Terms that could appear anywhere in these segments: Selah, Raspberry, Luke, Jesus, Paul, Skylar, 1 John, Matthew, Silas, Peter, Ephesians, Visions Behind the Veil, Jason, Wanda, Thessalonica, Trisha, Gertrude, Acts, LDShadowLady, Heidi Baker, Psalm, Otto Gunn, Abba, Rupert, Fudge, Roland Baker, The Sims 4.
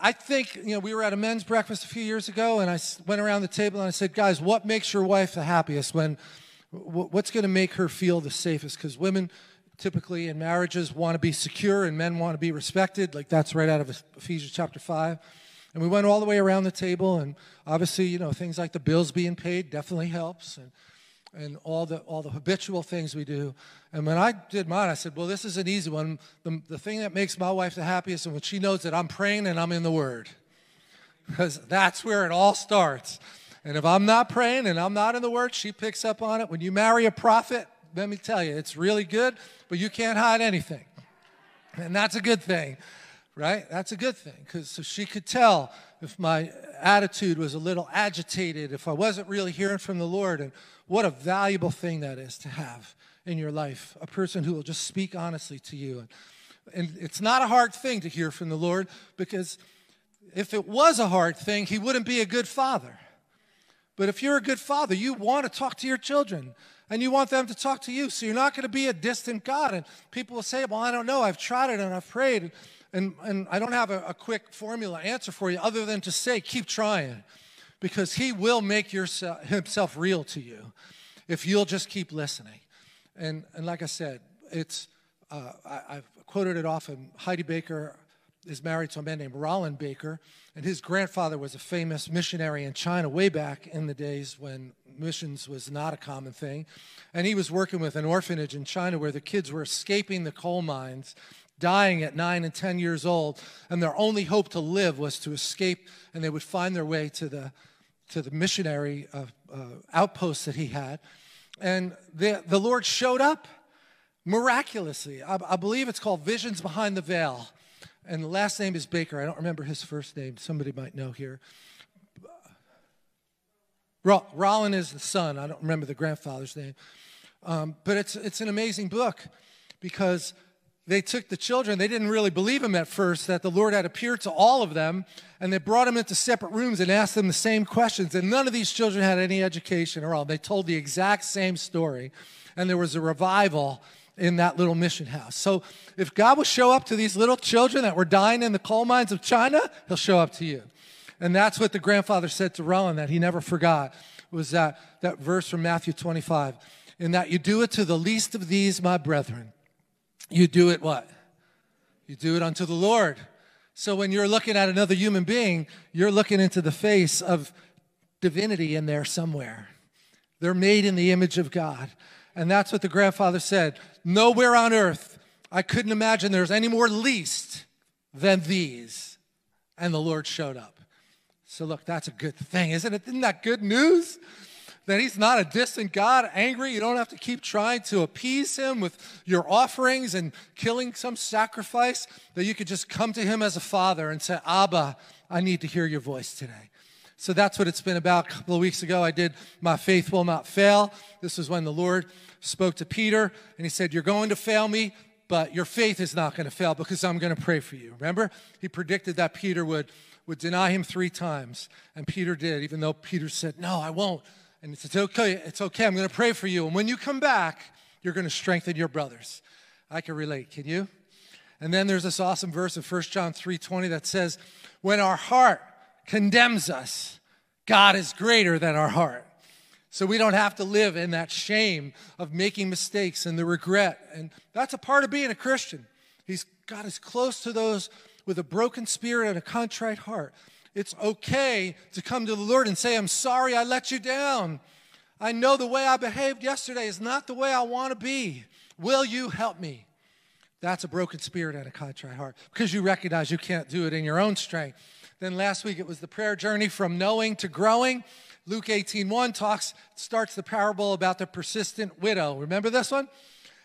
I think, you know, we were at a men's breakfast a few years ago, and I went around the table and I said, guys, what makes your wife the happiest? What's going to make her feel the safest? Because women typically in marriages want to be secure and men want to be respected. Like, that's right out of Ephesians chapter 5. And we went all the way around the table, and obviously, you know, things like the bills being paid definitely helps, and all the habitual things we do. And when I did mine, I said, well, this is an easy one. The thing that makes my wife the happiest is when she knows that I'm praying and I'm in the Word. Because that's where it all starts. And if I'm not praying and I'm not in the Word, she picks up on it. When you marry a prophet, let me tell you, it's really good, but you can't hide anything. And that's a good thing. Right? That's a good thing, because so she could tell if my attitude was a little agitated, if I wasn't really hearing from the Lord. And what a valuable thing that is to have in your life, a person who will just speak honestly to you. And it's not a hard thing to hear from the Lord, because if it was a hard thing, he wouldn't be a good father. But if you're a good father, you want to talk to your children, and you want them to talk to you, so you're not going to be a distant God. And people will say, well, I don't know, I've tried it and I've prayed. And I don't have a quick formula answer for you other than to say, keep trying, because he will make himself real to you if you'll just keep listening. And like I said, it's I've quoted it often. Heidi Baker is married to a man named Roland Baker, and his grandfather was a famous missionary in China way back in the days when missions was not a common thing. And he was working with an orphanage in China where the kids were escaping the coal mines, dying at 9 and 10 years old, and their only hope to live was to escape, and they would find their way to the missionary outpost that he had. And the Lord showed up miraculously. I believe it's called Visions Behind the Veil, and the last name is Baker. I don't remember his first name. Somebody might know here. Rollin is the son. I don't remember the grandfather's name. But it's an amazing book, because they took the children. They didn't really believe him at first, that the Lord had appeared to all of them, and they brought them into separate rooms and asked them the same questions, and none of these children had any education at all. They told the exact same story, and there was a revival in that little mission house. So if God will show up to these little children that were dying in the coal mines of China, he'll show up to you. And that's what the grandfather said to Roland, that he never forgot, was that verse from Matthew 25, in that you do it to the least of these, my brethren. You do it what? You do it unto the Lord. So when you're looking at another human being, you're looking into the face of divinity in there somewhere. They're made in the image of God. And that's what the grandfather said. Nowhere on earth, I couldn't imagine there's any more least than these. And the Lord showed up. So look, that's a good thing, isn't it? Isn't that good news? That he's not a distant God, angry. You don't have to keep trying to appease him with your offerings and killing some sacrifice, that you could just come to him as a father and say, Abba, I need to hear your voice today. So that's what it's been about. A couple of weeks ago, I did My Faith Will Not Fail. This was when the Lord spoke to Peter, and he said, you're going to fail me, but your faith is not going to fail, because I'm going to pray for you. Remember? He predicted that Peter would deny him 3 times, and Peter did, even though Peter said, no, I won't. And it's okay, I'm going to pray for you. And when you come back, you're going to strengthen your brothers. I can relate, can you? And then there's this awesome verse in 1 John 3:20 that says, when our heart condemns us, God is greater than our heart. So we don't have to live in that shame of making mistakes and the regret. And that's a part of being a Christian. God is close to those with a broken spirit and a contrite heart. It's okay to come to the Lord and say, I'm sorry I let you down. I know the way I behaved yesterday is not the way I want to be. Will you help me? That's a broken spirit and a contrite heart, because you recognize you can't do it in your own strength. Then last week it was the prayer journey from knowing to growing. Luke 18:1 starts the parable about the persistent widow. Remember this one?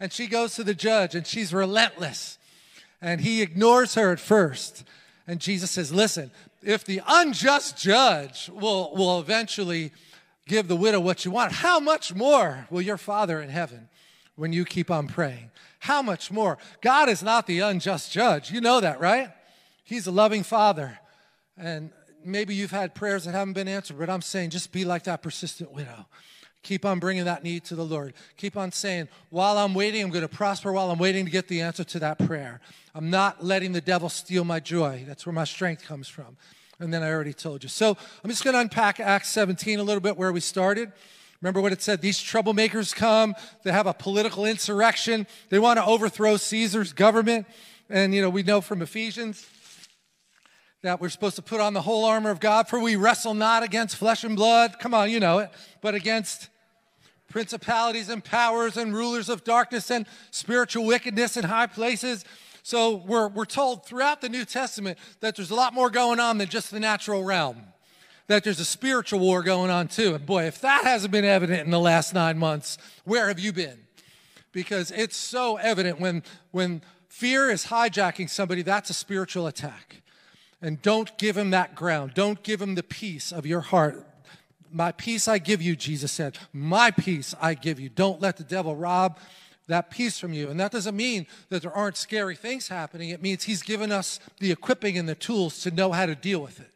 And she goes to the judge, and she's relentless. And he ignores her at first. And Jesus says, listen, if the unjust judge will eventually give the widow what you want, how much more will your Father in heaven when you keep on praying? How much more? God is not the unjust judge. You know that, right? He's a loving Father. And maybe you've had prayers that haven't been answered, but I'm saying just be like that persistent widow. Keep on bringing that need to the Lord. Keep on saying, while I'm waiting, I'm going to prosper while I'm waiting to get the answer to that prayer. I'm not letting the devil steal my joy. That's where my strength comes from. And then I already told you. So I'm just going to unpack Acts 17 a little bit where we started. Remember what it said? These troublemakers come. They have a political insurrection. They want to overthrow Caesar's government. And, you know, we know from Ephesians that we're supposed to put on the whole armor of God, for we wrestle not against flesh and blood, come on, you know it, but against principalities and powers and rulers of darkness and spiritual wickedness in high places. So we're told throughout the New Testament that there's a lot more going on than just the natural realm, that there's a spiritual war going on too. And boy, if that hasn't been evident in the last 9 months, where have you been? Because it's so evident when fear is hijacking somebody, that's a spiritual attack. And don't give him that ground. Don't give him the peace of your heart. My peace I give you, Jesus said. My peace I give you. Don't let the devil rob that peace from you. And that doesn't mean that there aren't scary things happening. It means he's given us the equipping and the tools to know how to deal with it.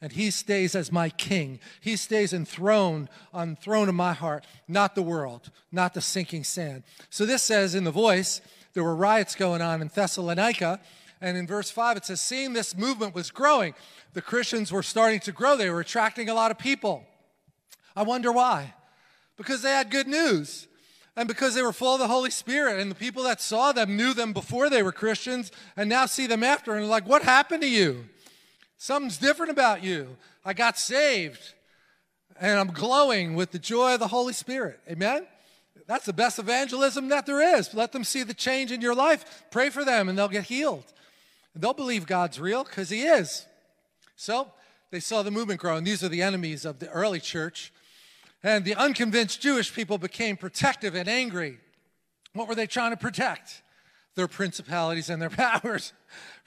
And he stays as my king. He stays enthroned on the throne of my heart, not the world, not the sinking sand. So this says in the voice, there were riots going on in Thessalonica. And in verse 5, it says, seeing this movement was growing, the Christians were starting to grow. They were attracting a lot of people. I wonder why. Because they had good news. And because they were full of the Holy Spirit. And the people that saw them knew them before they were Christians and now see them after. And they're like, what happened to you? Something's different about you. I got saved. And I'm glowing with the joy of the Holy Spirit. Amen? That's the best evangelism that there is. Let them see the change in your life. Pray for them and they'll get healed. They'll believe God's real because he is. So they saw the movement grow, and these are the enemies of the early church. And the unconvinced Jewish people became protective and angry. What were they trying to protect? Their principalities and their powers,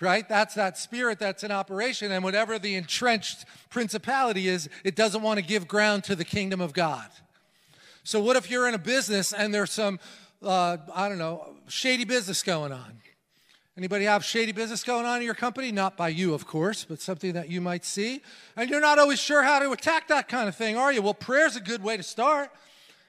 right? That's that spirit that's in operation, and whatever the entrenched principality is, it doesn't want to give ground to the kingdom of God. So what if you're in a business and there's some, I don't know, shady business going on? Anybody have shady business going on in your company? Not by you, of course, but something that you might see. And you're not always sure how to attack that kind of thing, are you? Well, prayer's a good way to start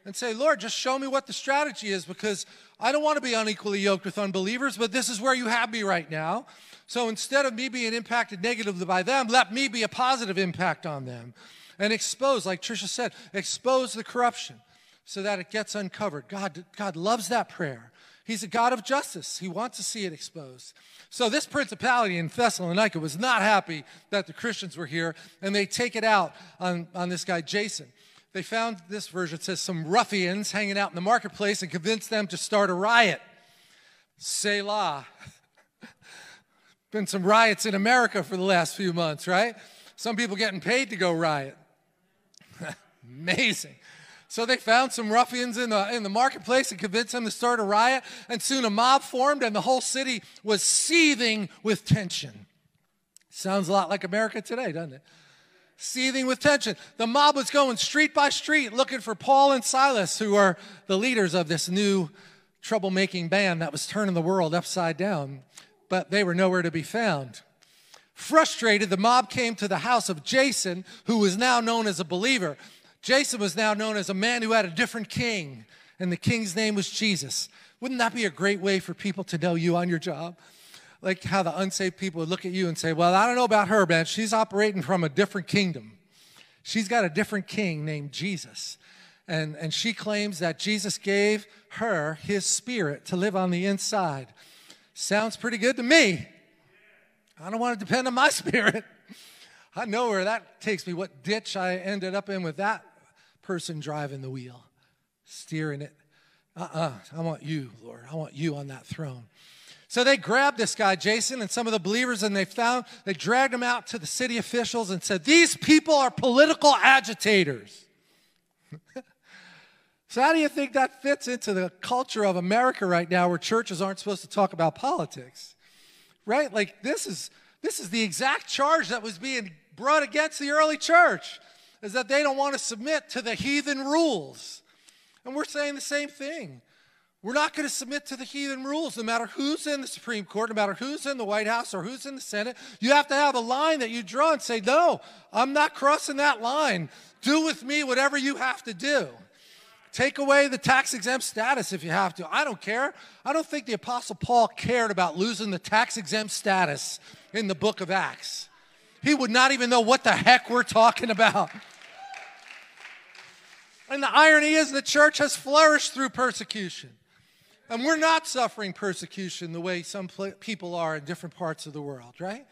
and say, Lord, just show me what the strategy is, because I don't want to be unequally yoked with unbelievers, but this is where you have me right now. So instead of me being impacted negatively by them, let me be a positive impact on them. And expose, like Trisha said, expose the corruption so that it gets uncovered. God loves that prayer. He's a God of justice. He wants to see it exposed. So this principality in Thessalonica was not happy that the Christians were here, and they take it out on this guy, Jason. They found, this version says, some ruffians hanging out in the marketplace and convinced them to start a riot. Selah. Been some riots in America for the last few months, right? Some people getting paid to go riot. Amazing. So they found some ruffians in the marketplace and convinced them to start a riot. And soon a mob formed, and the whole city was seething with tension. Sounds a lot like America today, doesn't it? Seething with tension. The mob was going street by street looking for Paul and Silas, who are the leaders of this new troublemaking band that was turning the world upside down. But they were nowhere to be found. Frustrated, the mob came to the house of Jason, who was now known as a believer. Jason was now known as a man who had a different king, and the king's name was Jesus. Wouldn't that be a great way for people to know you on your job? Like how the unsaved people would look at you and say, well, I don't know about her, man. She's operating from a different kingdom. She's got a different king named Jesus. And she claims that Jesus gave her his spirit to live on the inside. Sounds pretty good to me. I don't want to depend on my spirit. I know where that takes me, what ditch I ended up in with that person driving the wheel, steering it. I want you, Lord. I want you on that throne. So they grabbed this guy, Jason, and some of the believers, and they dragged him out to the city officials and said, these people are political agitators. So how do you think that fits into the culture of America right now, where churches aren't supposed to talk about politics? Right? Like, this is the exact charge that was being brought against the early church, is that they don't want to submit to the heathen rules. And we're saying the same thing. We're not going to submit to the heathen rules, no matter who's in the Supreme Court, no matter who's in the White House or who's in the Senate. You have to have a line that you draw and say, no, I'm not crossing that line. Do with me whatever you have to do. Take away the tax-exempt status if you have to. I don't care. I don't think the Apostle Paul cared about losing the tax-exempt status in the book of Acts. He would not even know what the heck we're talking about. And the irony is the church has flourished through persecution. And we're not suffering persecution the way some people are in different parts of the world, right?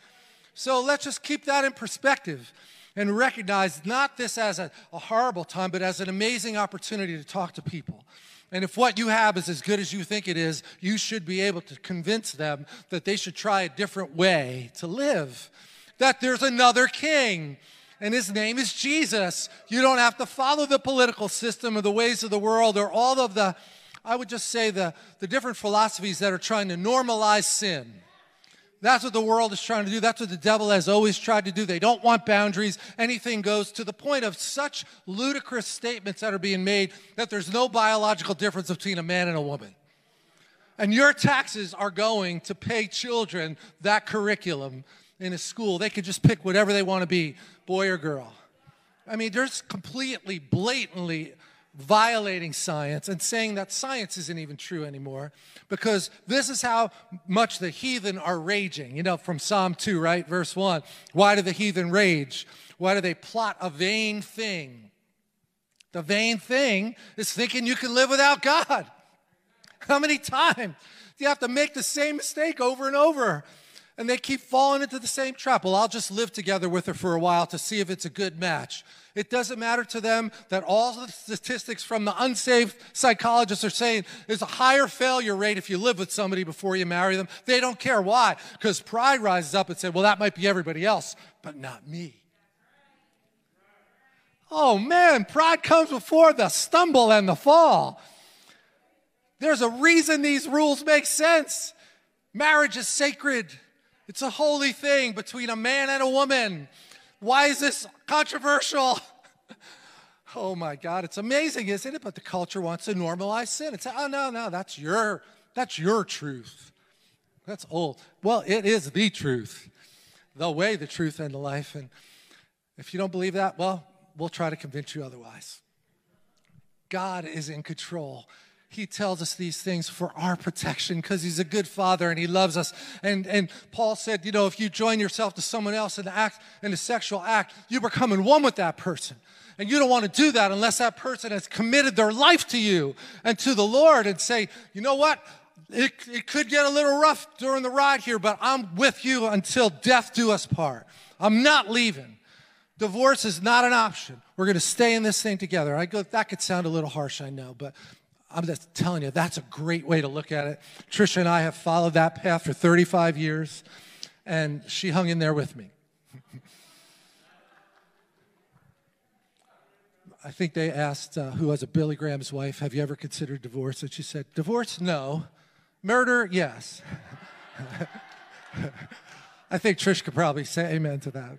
So let's just keep that in perspective and recognize not this as a horrible time, but as an amazing opportunity to talk to people. And if what you have is as good as you think it is, you should be able to convince them that they should try a different way to live, that there's another king, and his name is Jesus. You don't have to follow the political system or the ways of the world or all of the, I would just say, the different philosophies that are trying to normalize sin. That's what the world is trying to do. That's what the devil has always tried to do. They don't want boundaries. Anything goes, to the point of such ludicrous statements that are being made that there's no biological difference between a man and a woman. And your taxes are going to pay children that curriculum in a school. They could just pick whatever they want to be, boy or girl. I mean, they're just completely, blatantly violating science and saying that science isn't even true anymore, because this is how much the heathen are raging. You know, from Psalm 2, right, verse 1. Why do the heathen rage? Why do they plot a vain thing? The vain thing is thinking you can live without God. How many times do you have to make the same mistake over and over? And they keep falling into the same trap. Well, I'll just live together with her for a while to see if it's a good match. It doesn't matter to them that all the statistics from the unsaved psychologists are saying there's a higher failure rate if you live with somebody before you marry them. They don't care. Why? Because pride rises up and says, well, that might be everybody else, but not me. Oh, man, pride comes before the stumble and the fall. There's a reason these rules make sense. Marriage is sacred. It's a holy thing between a man and a woman. Why is this controversial? Oh, my God. It's amazing, isn't it? But the culture wants to normalize sin. It's, oh, no, that's your truth. That's old. Well, it is the truth, the way, the truth, and the life. And if you don't believe that, well, we'll try to convince you otherwise. God is in control. He tells us these things for our protection because he's a good father and he loves us. And Paul said, you know, if you join yourself to someone else in a sexual act, you become in one with that person. And you don't want to do that unless that person has committed their life to you and to the Lord and say, you know what, it could get a little rough during the ride here, but I'm with you until death do us part. I'm not leaving. Divorce is not an option. We're going to stay in this thing together. I go, that could sound a little harsh, I know, but I'm just telling you, that's a great way to look at it. Trisha and I have followed that path for 35 years, and she hung in there with me. I think they asked who was a Billy Graham's wife, have you ever considered divorce? And she said, divorce, no. Murder, yes. I think Trish could probably say amen to that.